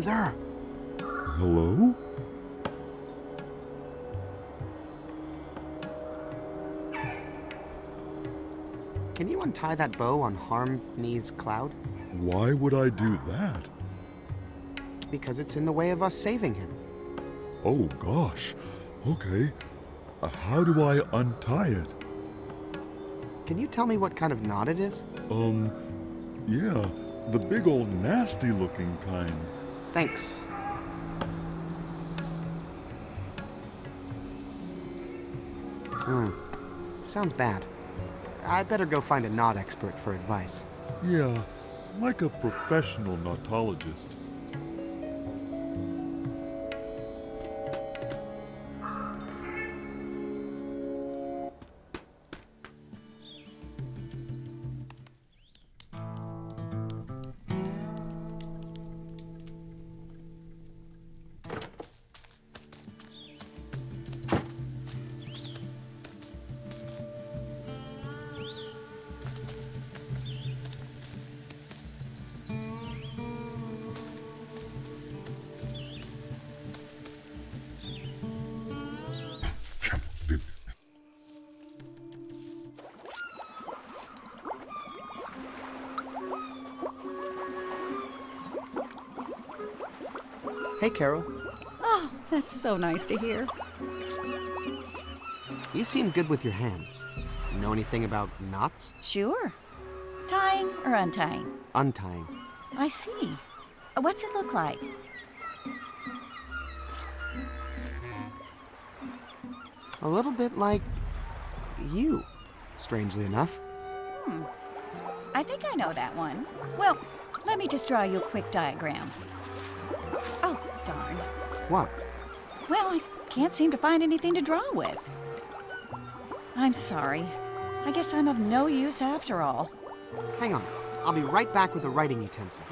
There. Hello? Can you untie that bow on Harmonies Cloud? Why would I do that? Because it's in the way of us saving him. Oh gosh. Okay. How do I untie it? Can you tell me what kind of knot it is? Yeah. The big old nasty looking kind. Thanks. Sounds bad. I'd better go find a knot expert for advice. Yeah, like a professional knotologist. Hey, Carol. Oh, that's so nice to hear. You seem good with your hands. Know anything about knots? Sure. Tying or untying? Untying. I see. What's it look like? A little bit like you, strangely enough. I think I know that one. Well, let me just draw you a quick diagram. Oh, darn. What? Well, I can't seem to find anything to draw with. I'm sorry. I guess I'm of no use after all. Hang on. I'll be right back with a writing utensil.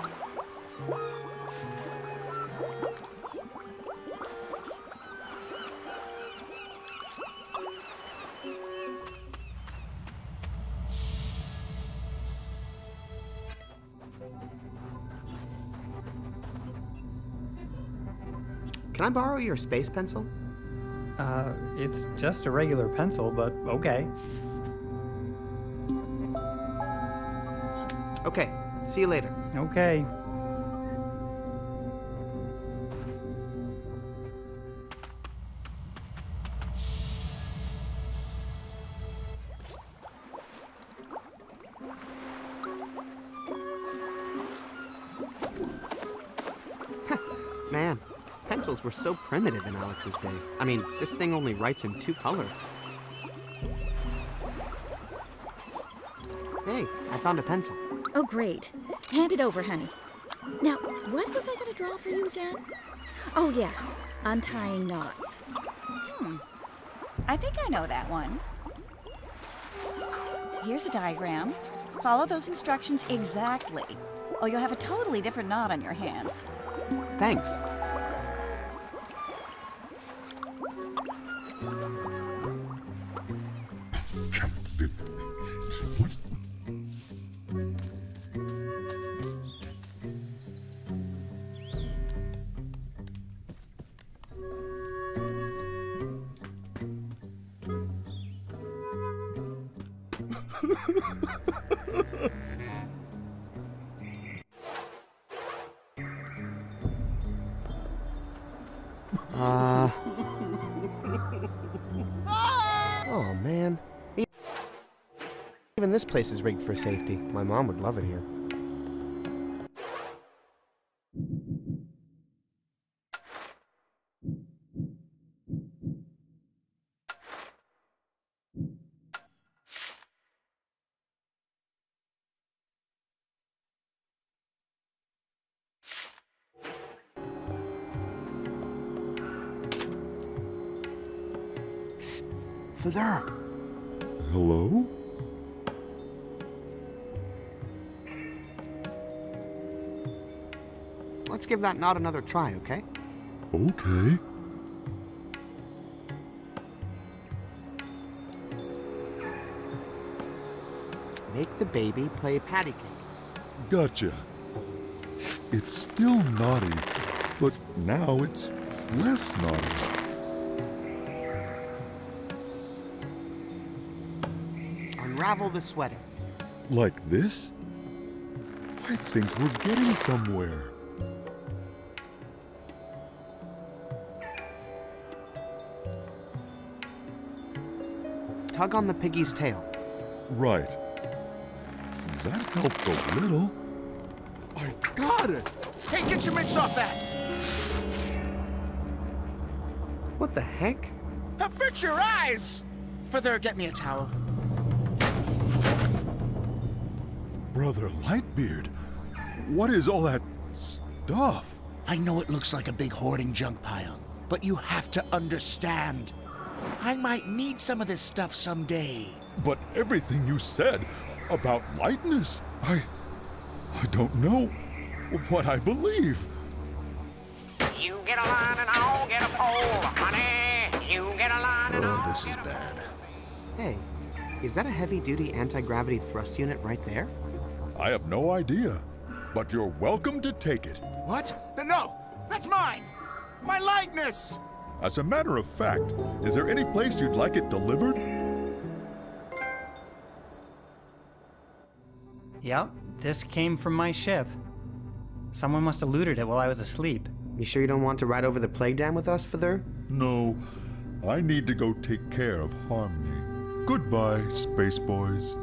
Can I borrow your space pencil? It's just a regular pencil, but okay. Okay, see you later. Okay. Man. Pencils were so primitive in Alex's day. I mean, this thing only writes in 2 colors. Hey, I found a pencil. Oh, great. Hand it over, honey. Now, what was I going to draw for you again? Oh, yeah. Untying knots. I think I know that one. Here's a diagram. Follow those instructions exactly, or you'll have a totally different knot on your hands. Thanks. Oh, man. Even this place is rigged for safety. My mom would love it here. There. Hello? Let's give that knot another try, okay? Okay. Make the baby play patty cake. Gotcha. It's still naughty, but now it's less naughty. Unravel the sweater. Like this? I think we're getting somewhere. Tug on the piggy's tail. Right. That helped a little. I got it! Hey, get your mitts off that! What the heck? That fits your eyes! For there, get me a towel. Brother Lightbeard, what is all that stuff? I know it looks like a big hoarding junk pile, but you have to understand. I might need some of this stuff someday. But everything you said about lightness, I don't know what I believe. You get a line and I'll get a pole, honey. You get a line and I'll get a pole. Oh, this is bad. Hey, is that a heavy-duty anti-gravity thrust unit right there? I have no idea, but you're welcome to take it. What? No! That's mine! My likeness! As a matter of fact, is there any place you'd like it delivered? Yep, this came from my ship. Someone must have looted it while I was asleep. You sure you don't want to ride over the Plague Dam with us, Father? No, I need to go take care of Harmony. Goodbye, Space Boys.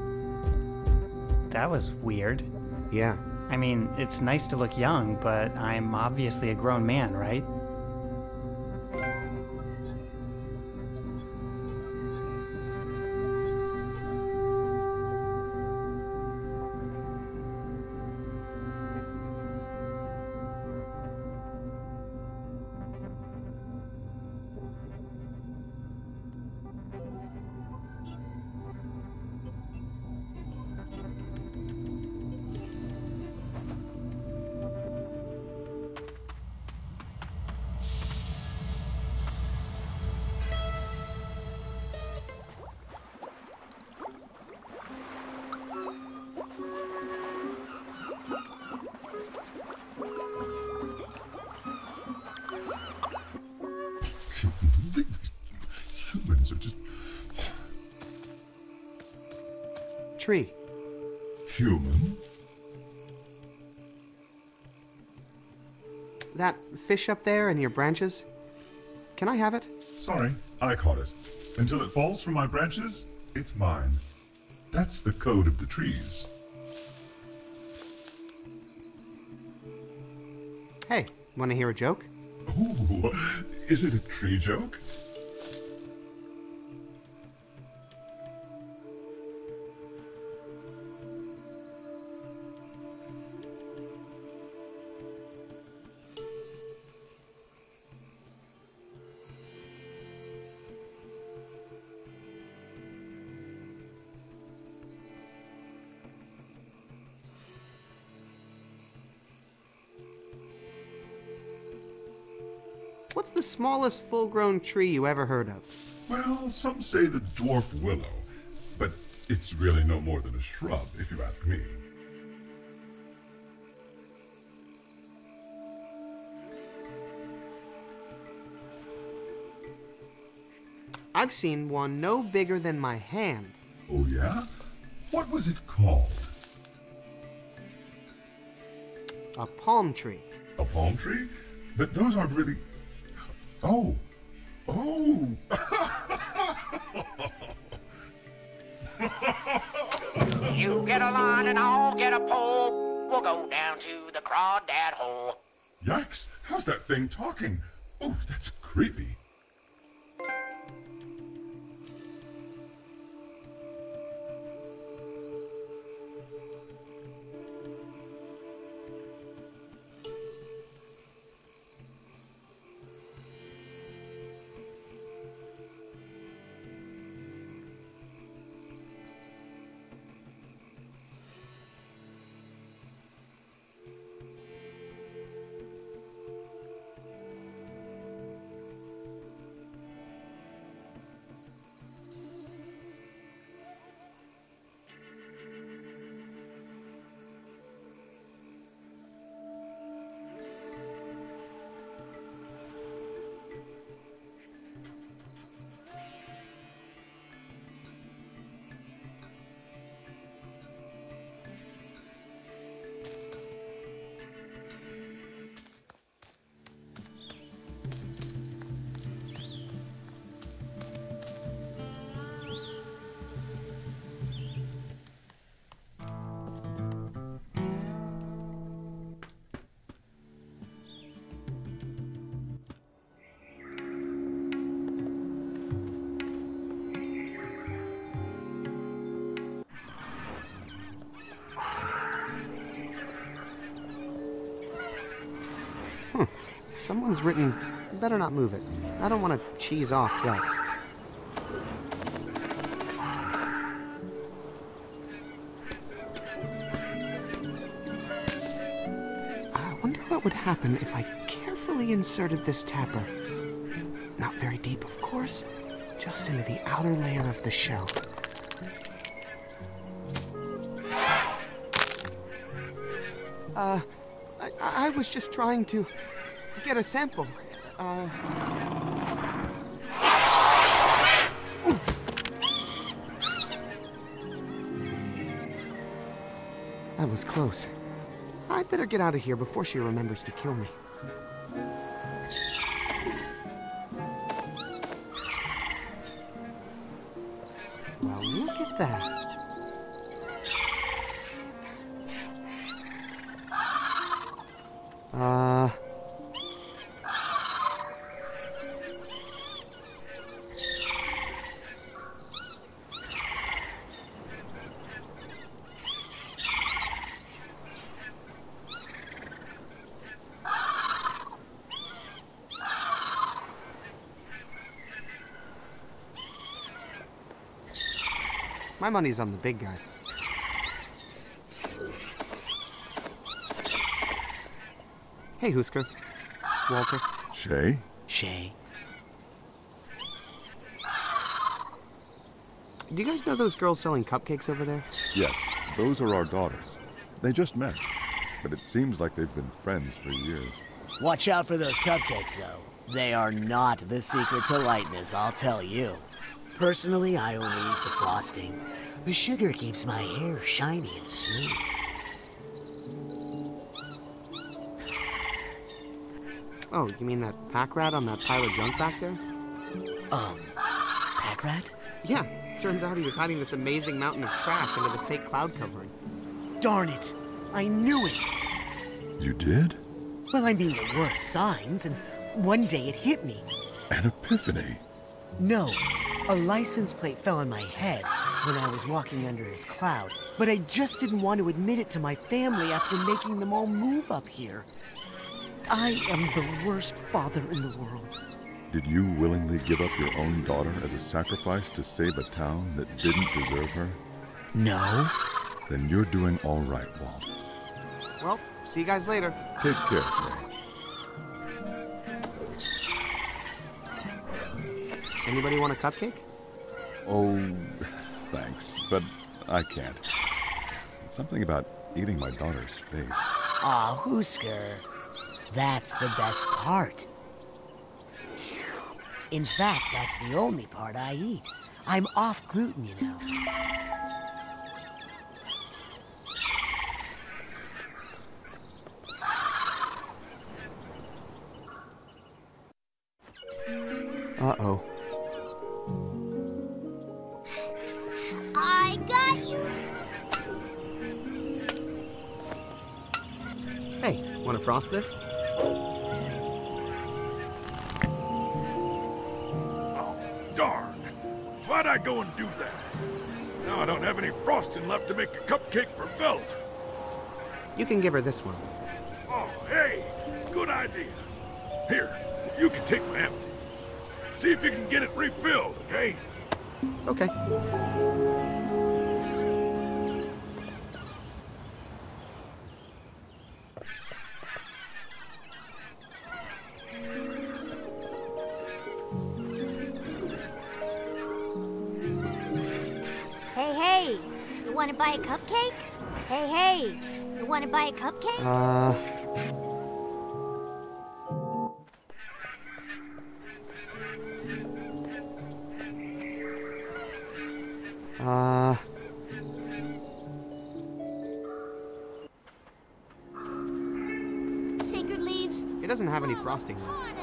That was weird. Yeah. I mean, it's nice to look young, but I'm obviously a grown man, right? Tree. Human? That fish up there in your branches? Can I have it? Sorry, I caught it. Until it falls from my branches, it's mine. That's the code of the trees. Hey, wanna hear a joke? Ooh, is it a tree joke? What's the smallest full-grown tree you ever heard of? Well, some say the dwarf willow, but it's really no more than a shrub, if you ask me. I've seen one no bigger than my hand. Oh, yeah? What was it called? A palm tree. A palm tree? But those aren't really... Oh! Oh! You get a line and I'll get a pole. We'll go down to the crawdad hole. Yikes, how's that thing talking? Oh, that's creepy. Someone's written, better not move it. I don't want to cheese off Gus. I wonder what would happen if I carefully inserted this tapper. Not very deep, of course, just into the outer layer of the shell. I was just trying to get a sample. That was close. I'd better get out of here before she remembers to kill me. Well, look at that. My money's on the big guy. Hey, Husker. Walter. Shay? Shay. Do you guys know those girls selling cupcakes over there? Yes, those are our daughters. They just met, but it seems like they've been friends for years. Watch out for those cupcakes, though. They are not the secret to lightness, I'll tell you. Personally, I only eat the frosting. The sugar keeps my hair shiny and smooth. Oh, you mean that pack rat on that pile of junk back there? Pack rat? Yeah, turns out he was hiding this amazing mountain of trash under the fake cloud covering. Darn it! I knew it! You did? Well, I mean, there were signs, and one day it hit me. An epiphany? No. A license plate fell on my head when I was walking under his cloud, but I just didn't want to admit it to my family after making them all move up here. I am the worst father in the world. Did you willingly give up your own daughter as a sacrifice to save a town that didn't deserve her? No. Then you're doing all right, Walt. Well, see you guys later. Take care, Shay. Anybody want a cupcake? Oh, thanks, but I can't. Something about eating my daughter's face. Aw, Husker. That's the best part. In fact, that's the only part I eat. I'm off gluten, you know. Uh-oh. frostless? Oh, darn. Why'd I go and do that? Now I don't have any frosting left to make a cupcake for Bella. You can give her this one. Oh, hey! Good idea. Here, you can take my empty. See if you can get it refilled, okay? Okay. Hey, hey! You wanna buy a cupcake? Hey, hey! You wanna buy a cupcake? Sacred leaves. It doesn't have any frosting,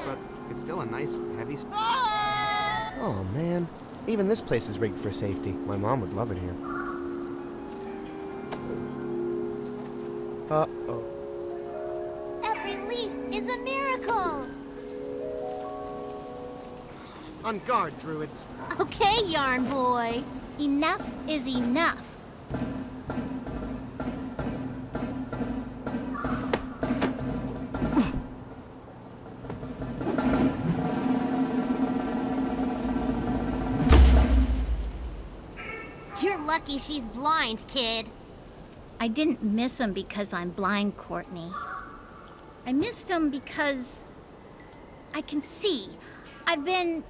but it's still a nice, heavy... Oh, man. Even this place is rigged for safety. My mom would love it here. Uh-oh. Every leaf is a miracle! On guard, druids. Okay, Yarn Boy. Enough is enough. You're lucky she's blind, kid. I didn't miss him because I'm blind, Courtney. I missed him because I can see. I've been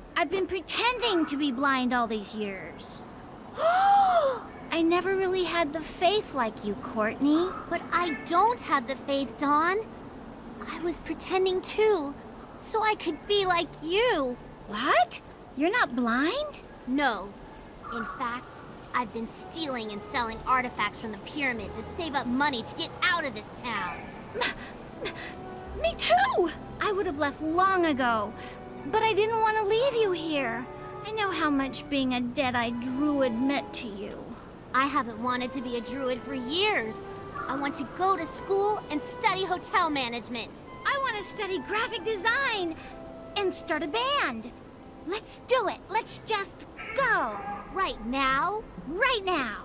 pretending to be blind all these years. I never really had the faith like you, Courtney. But I don't have the faith, Dawn. I was pretending too, so I could be like you. What? You're not blind? No. In fact, I've been stealing and selling artifacts from the pyramid to save up money to get out of this town. Me too! I would have left long ago, but I didn't want to leave you here. I know how much being a dead-eyed druid meant to you. I haven't wanted to be a druid for years. I want to go to school and study hotel management. I want to study graphic design and start a band. Let's do it. Let's just go. Right now? Right now.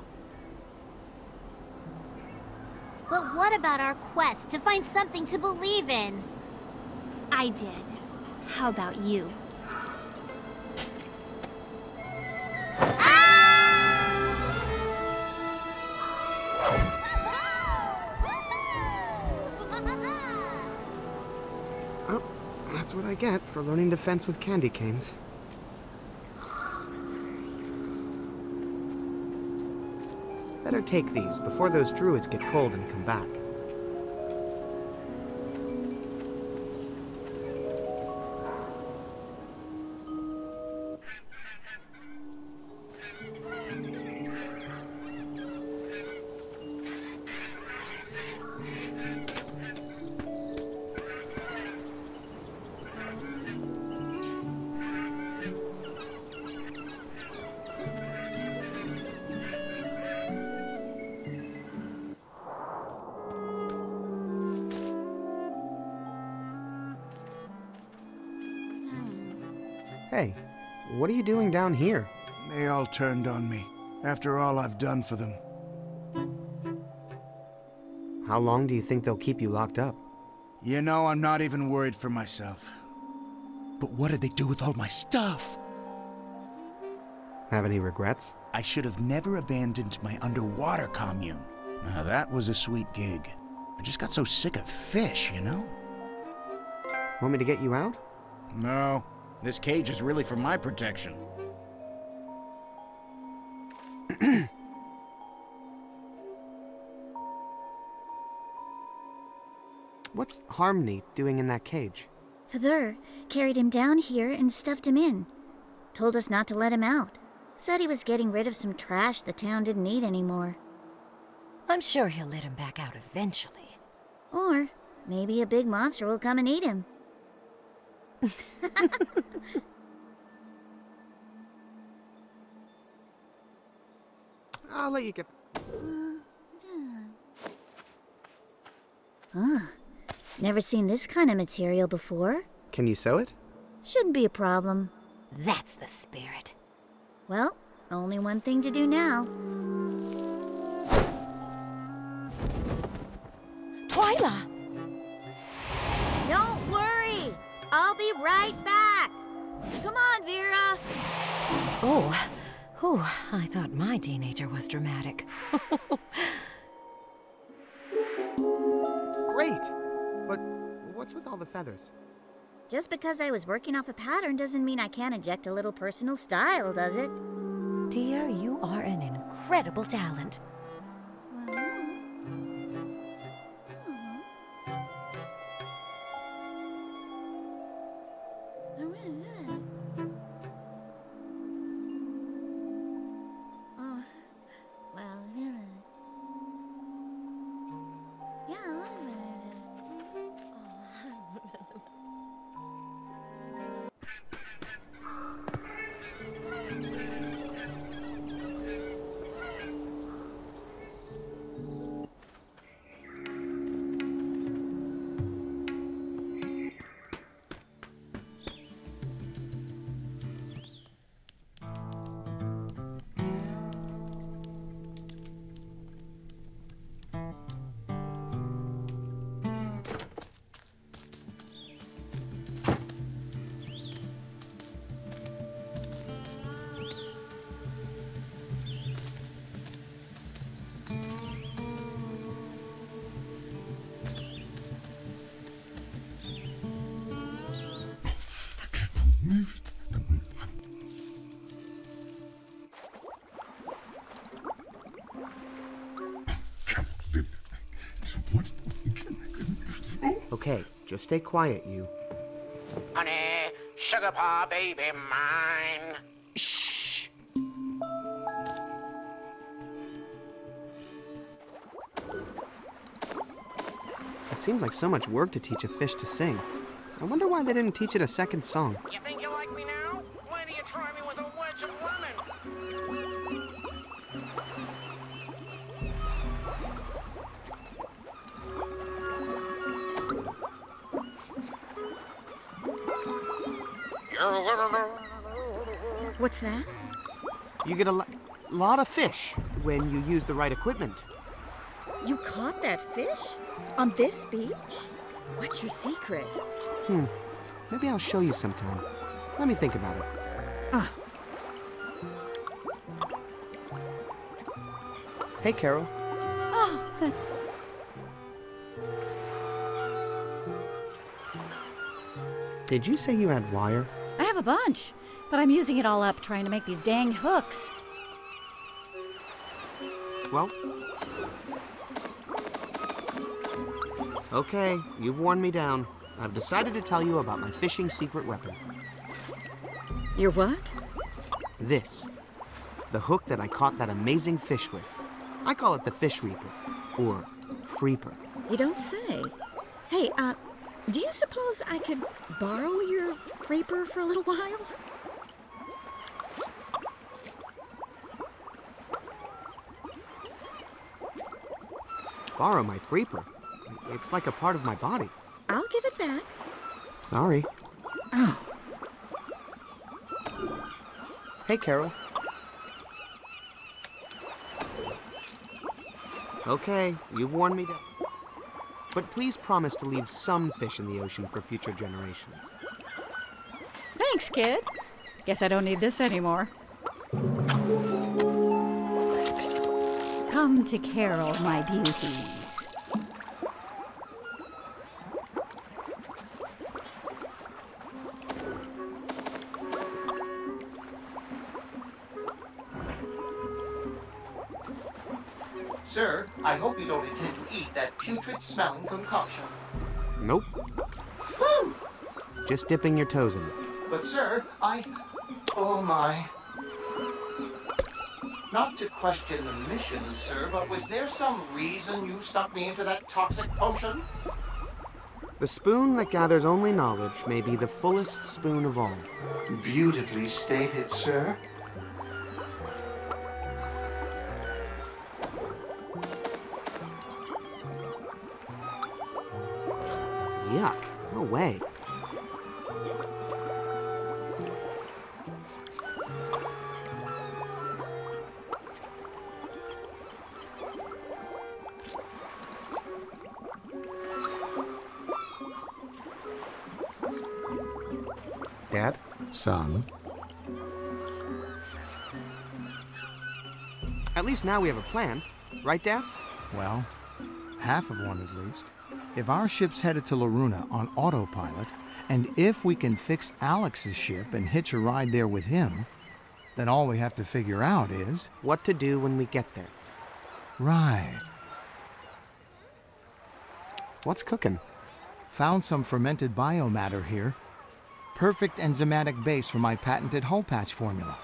But what about our quest to find something to believe in? I did. How about you? Oh, that's what I get for learning defense with candy canes. Better take these before those druids get cold and come back. Hey, what are you doing down here? They all turned on me, after all I've done for them. How long do you think they'll keep you locked up? You know, I'm not even worried for myself. But what did they do with all my stuff? Have any regrets? I should have never abandoned my underwater commune. Now that was a sweet gig. I just got so sick of fish, you know? Want me to get you out? No. This cage is really for my protection. What's Harmony doing in that cage? Father carried him down here and stuffed him in. Told us not to let him out. Said he was getting rid of some trash the town didn't need anymore. I'm sure he'll let him back out eventually. Or maybe a big monster will come and eat him. I'll let you get... Huh. Never seen this kind of material before. Can you sew it? Shouldn't be a problem. That's the spirit. Well, only one thing to do now. Twyla! Don't worry! I'll be right back! Come on, Vera! Oh, I thought my teenager was dramatic. Great! But what's with all the feathers? Just because I was working off a pattern doesn't mean I can't inject a little personal style, does it? Dear, you are an incredible talent. Okay, just stay quiet, you. Honey, sugar paw baby mine. Shh. It seems like so much work to teach a fish to sing. I wonder why they didn't teach it a second song. You think you like me now? Why do you try me with a wedge of lemon? What's that? You get a lot of fish when you use the right equipment. You caught that fish? On this beach? What's your secret? Maybe I'll show you sometime. Let me think about it. Hey, Carol. Oh, that's... Did you say you had wire? I have a bunch, but I'm using it all up trying to make these dang hooks. Well... Okay, you've worn me down. I've decided to tell you about my fishing secret weapon. Your what? This. The hook that I caught that amazing fish with. I call it the fish reaper, or freeper. You don't say. Hey, do you suppose I could borrow your freeper for a little while? Borrow my freeper? It's like a part of my body. I'll give it back. Sorry. Oh. Hey, Carol. Okay, you've worn me down. But please promise to leave some fish in the ocean for future generations. Thanks, kid. Guess I don't need this anymore. Come to Carol, my beauty. I hope you don't intend to eat that putrid-smelling concoction. Nope. Whew! Just dipping your toes in it. But, sir, I... Oh, my. Not to question the mission, sir, but was there some reason you stuck me into that toxic potion? The spoon that gathers only knowledge may be the fullest spoon of all. Beautifully stated, sir. Yuck, no way. Dad? Son? At least now we have a plan. Right, Dad? Well, half of one at least. If our ship's headed to Laruna on autopilot, and if we can fix Alex's ship and hitch a ride there with him, then all we have to figure out is... what to do when we get there. Right. What's cooking? Found some fermented biomatter here. Perfect enzymatic base for my patented hull patch formula.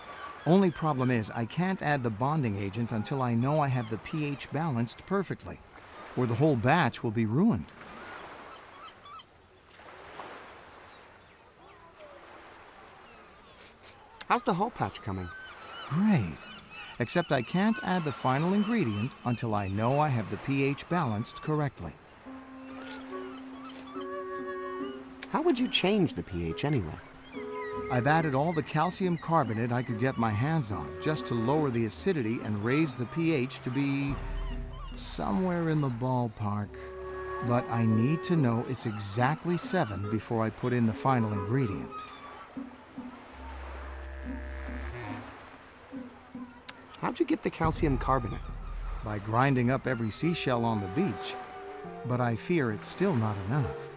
Only problem is I can't add the bonding agent until I know I have the pH balanced perfectly, or the whole batch will be ruined. How's the hull patch coming? Great, except I can't add the final ingredient until I know I have the pH balanced correctly. How would you change the pH anyway? I've added all the calcium carbonate I could get my hands on just to lower the acidity and raise the pH to be somewhere in the ballpark. But I need to know it's exactly 7 before I put in the final ingredient. How'd you get the calcium carbonate? By grinding up every seashell on the beach. But I fear it's still not enough.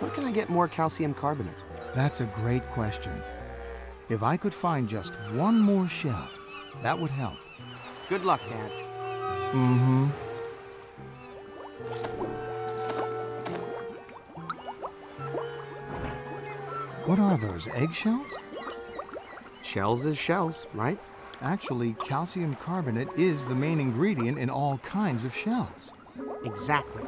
Where can I get more calcium carbonate? That's a great question. If I could find just one more shell, that would help. Good luck, Dad. Mm-hmm. What are those, eggshells? Shells is shells, right? Actually, calcium carbonate is the main ingredient in all kinds of shells. Exactly.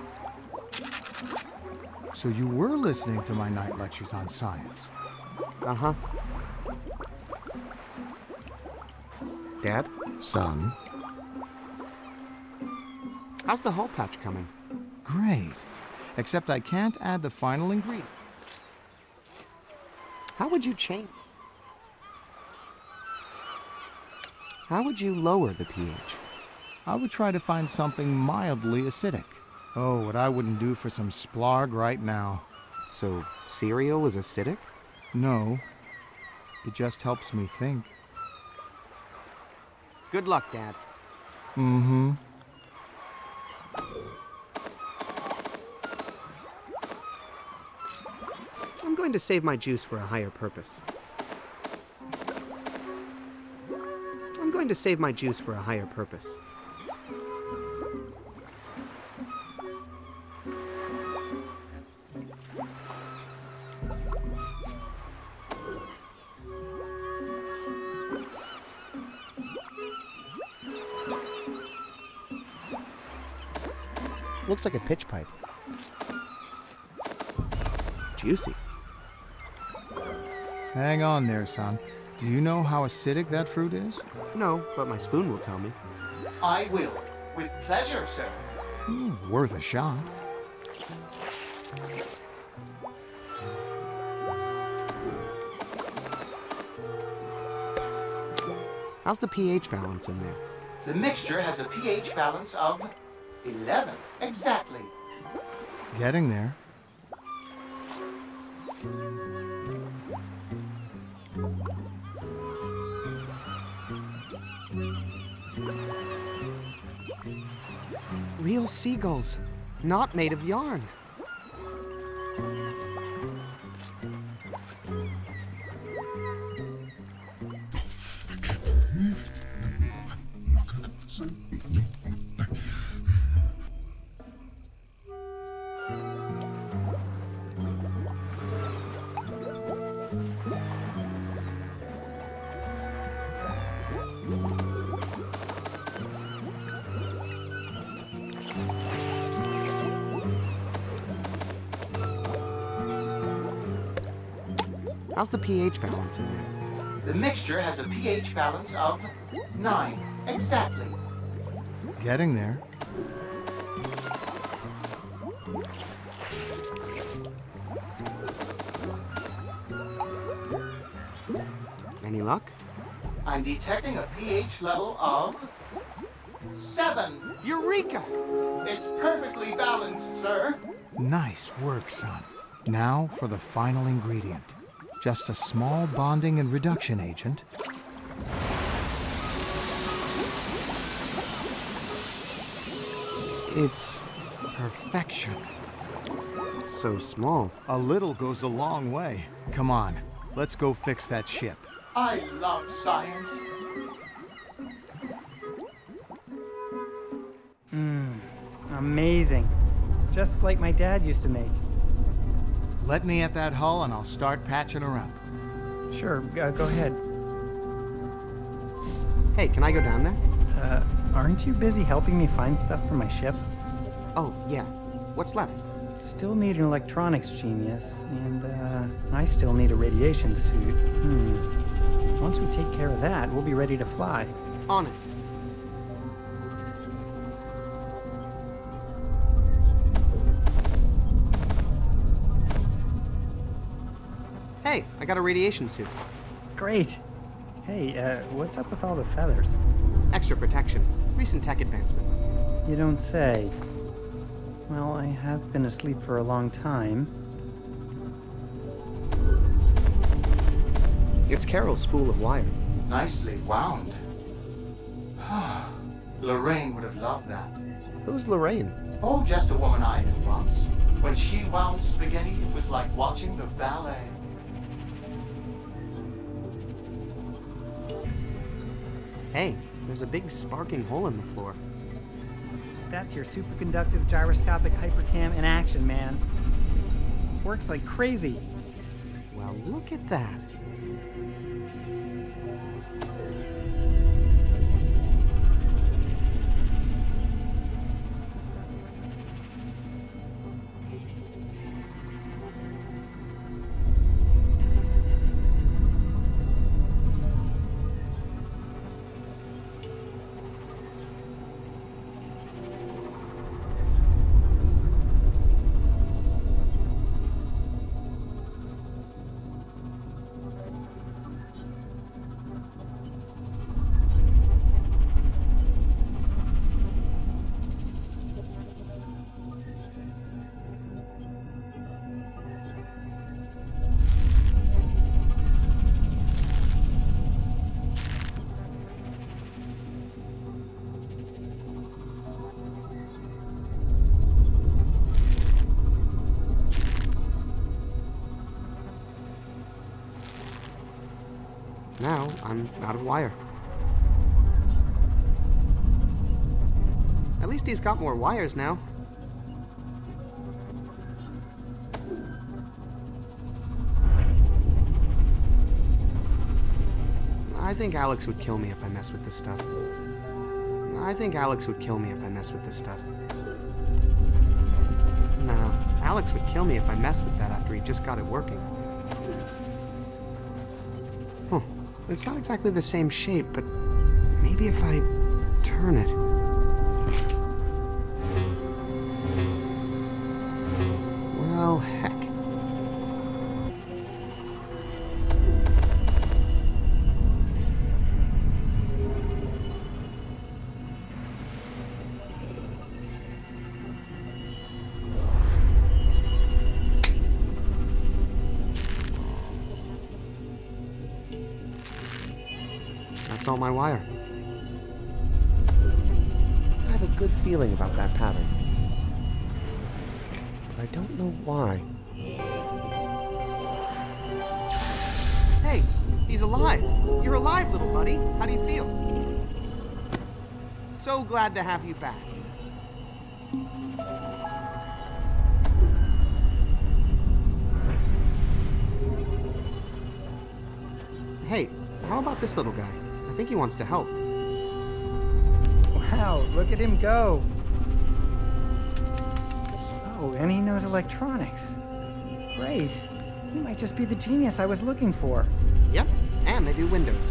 So you were listening to my night lectures on science. Uh-huh. Dad? Son? How's the hull patch coming? Great. Except I can't add the final ingredient. How would you lower the pH? I would try to find something mildly acidic. Oh, what I wouldn't do for some splarg right now. So, cereal is acidic? No. It just helps me think. Good luck, Dad. Mm-hmm. I'm going to save my juice for a higher purpose. Looks like a pitch pipe. Juicy. Hang on there, son. Do you know how acidic that fruit is? No, but my spoon will tell me. I will. With pleasure, sir. Worth a shot. How's the pH balance in there? The mixture has a pH balance of 11, exactly. Getting there. Real seagulls, not made of yarn. How's the pH balance in there? The mixture has a pH balance of 9, exactly. Getting there. Any luck? I'm detecting a pH level of 7. Eureka! It's perfectly balanced, sir. Nice work, son. Now for the final ingredient. Just a small bonding and reduction agent. It's perfection. It's so small. A little goes a long way. Come on, let's go fix that ship. I love science. Amazing. Just like my dad used to make. Let me at that hull and I'll start patching her up. Sure, go ahead. Hey, can I go down there? Aren't you busy helping me find stuff for my ship? Oh, yeah. What's left? Still need an electronics genius, and I still need a radiation suit. Once we take care of that, we'll be ready to fly. On it. Hey, I got a radiation suit. Great. Hey, what's up with all the feathers? Extra protection. Recent tech advancement. You don't say. Well, I have been asleep for a long time. It's Carol's spool of wire. Nicely wound. Lorraine would have loved that. Who's Lorraine? Oh, just a woman I knew once. When she wound spaghetti, it was like watching the ballet. Hey, there's a big sparking hole in the floor. That's your superconductive gyroscopic hypercam in action, man. Works like crazy. Well, look at that. Now, I'm out of wire. At least he's got more wires now. I think Alex would kill me if I mess with this stuff. No, Alex would kill me if I messed with that after he just got it working. It's not exactly the same shape, but maybe if I turn it. Well, heck. My wire. I have a good feeling about that pattern, but I don't know why. Hey, he's alive! You're alive, little buddy. How do you feel? So glad to have you back. Hey, how about this little guy? I think he wants to help. Wow, look at him go. Oh, and he knows electronics. Great. He might just be the genius I was looking for. Yep, and they do windows.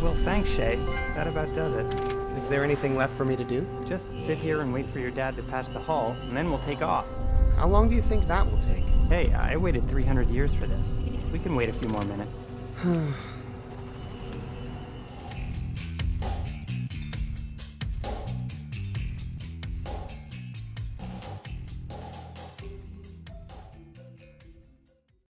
Well, thanks, Shay. That about does it. Is there anything left for me to do? Just sit here and wait for your dad to patch the hull, and then we'll take off. How long do you think that will take? Hey, I waited 300 years for this. We can wait a few more minutes.